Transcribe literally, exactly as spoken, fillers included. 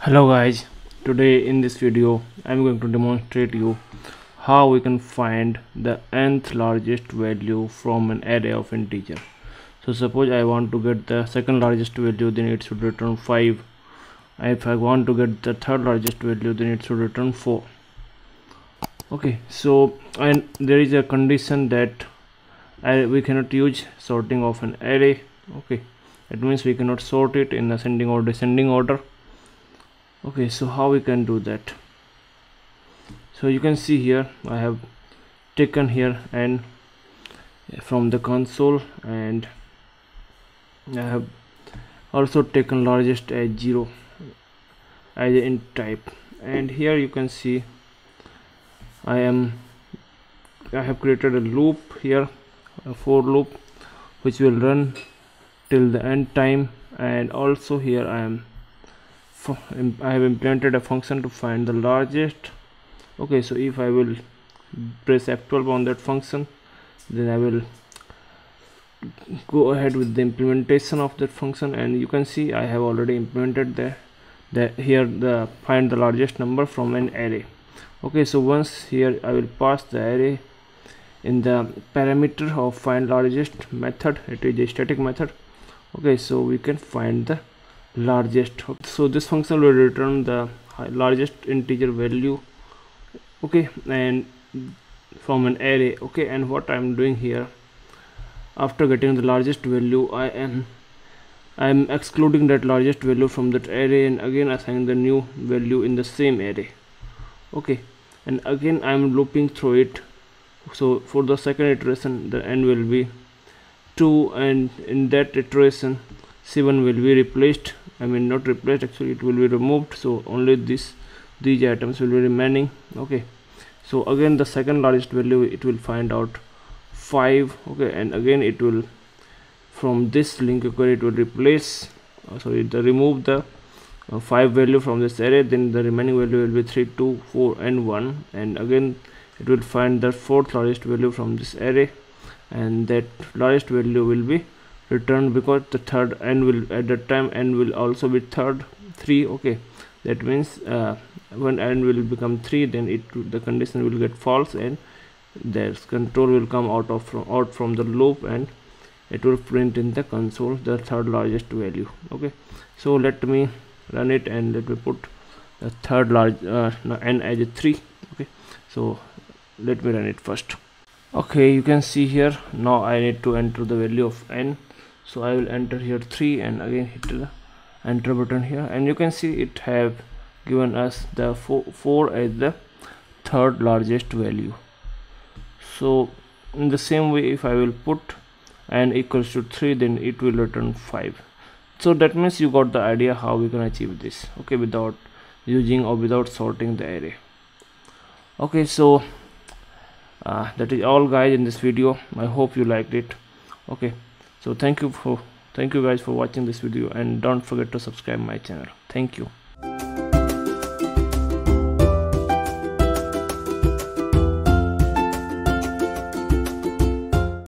Hello guys, today in this video I'm going to demonstrate you how we can find the nth largest value from an array of integer. So suppose I want to get the second largest value, then it should return five. If I want to get the third largest value, then it should return four. Okay, so and there is a condition that I, we cannot use sorting of an array. Okay, it means we cannot sort it in ascending or descending order. Okay, so how we can do that? So you can see here I have taken here and from the console, and I have also taken largest as zero as in type, and here you can see I am I have created a loop here, a for loop, which will run till the end time, and also here I am I have implemented a function to find the largest. Okay, so if I will press F twelve on that function, then I will go ahead with the implementation of that function, and you can see I have already implemented the, the here the find the largest number from an array. Okay, so once here I will pass the array in the parameter of find largest method. It is a static method. Okay, so we can find the largest. So this function will return the largest integer value, okay, and from an array. Okay, and what I'm doing here, after getting the largest value, I am I'm excluding that largest value from that array and again assigning the new value in the same array. Okay, and again I'm looping through it. So for the second iteration the n will be two, and in that iteration C one will be replaced. I mean not replaced, actually it will be removed, so only this these items will be remaining. Okay, so again the second largest value it will find out five. Okay, and again it will from this link query it will replace uh, sorry the remove the uh, five value from this array, then the remaining value will be three, two, four and one, and again it will find the fourth largest value from this array, and that largest value will be return because the third n will at that time n will also be third three. Okay, that means uh, when n will become three, then it the condition will get false and their control will come out of from out from the loop, and it will print in the console the third largest value. Okay, so let me run it and let me put the third large uh, n as a three. Okay, so let me run it first. Okay, you can see here now I need to enter the value of n. So I will enter here three and again hit the enter button here, and you can see it have given us the four, four as the third largest value. So in the same way, if I will put n equals to three, then it will return five. So that means you got the idea how we can achieve this, okay, without using or without sorting the array. Okay, so uh, that is all guys in this video. I hope you liked it. Okay, so thank you for thank you guys for watching this video, and don't forget to subscribe my channel. Thank you.